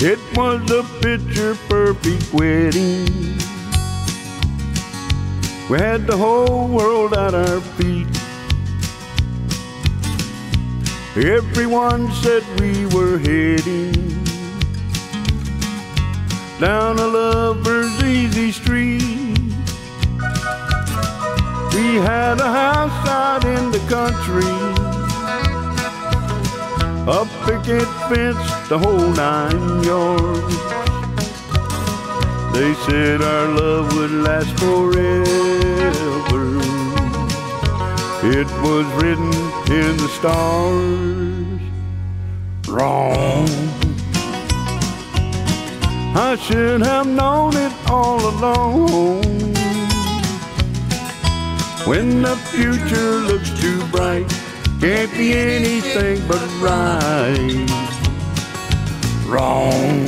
It was a picture-perfect wedding. We had the whole world at our feet. Everyone said we were heading down a lover's easy street. We had a house out in the country, a picket fence, the whole 9 yards. They said our love would last forever. It was written in the stars. Wrong. I should have known it all along. When the future looks too bright, can't be anything but right. Wrong.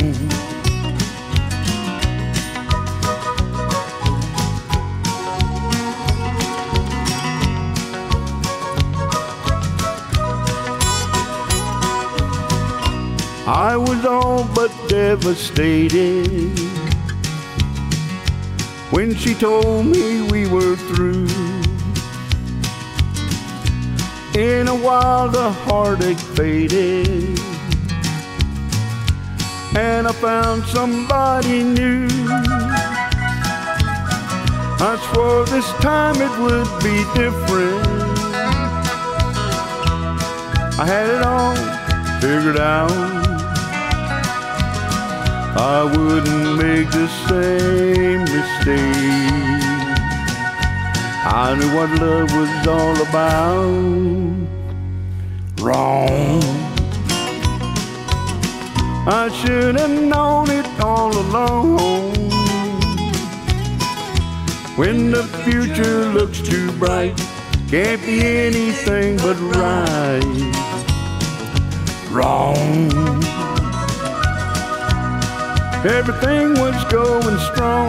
I was all but devastated when she told me we were through. In a while the heartache faded, and I found somebody new. I swore this time it would be different. I had it all figured out. I wouldn't make the same mistake. I knew what love was all about. Wrong. I should have known it all along. When the future looks too bright, can't be anything but right. Wrong. Everything was going strong.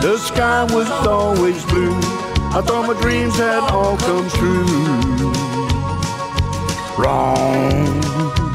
The sky was always blue. I thought my dreams had all come true. Wrong.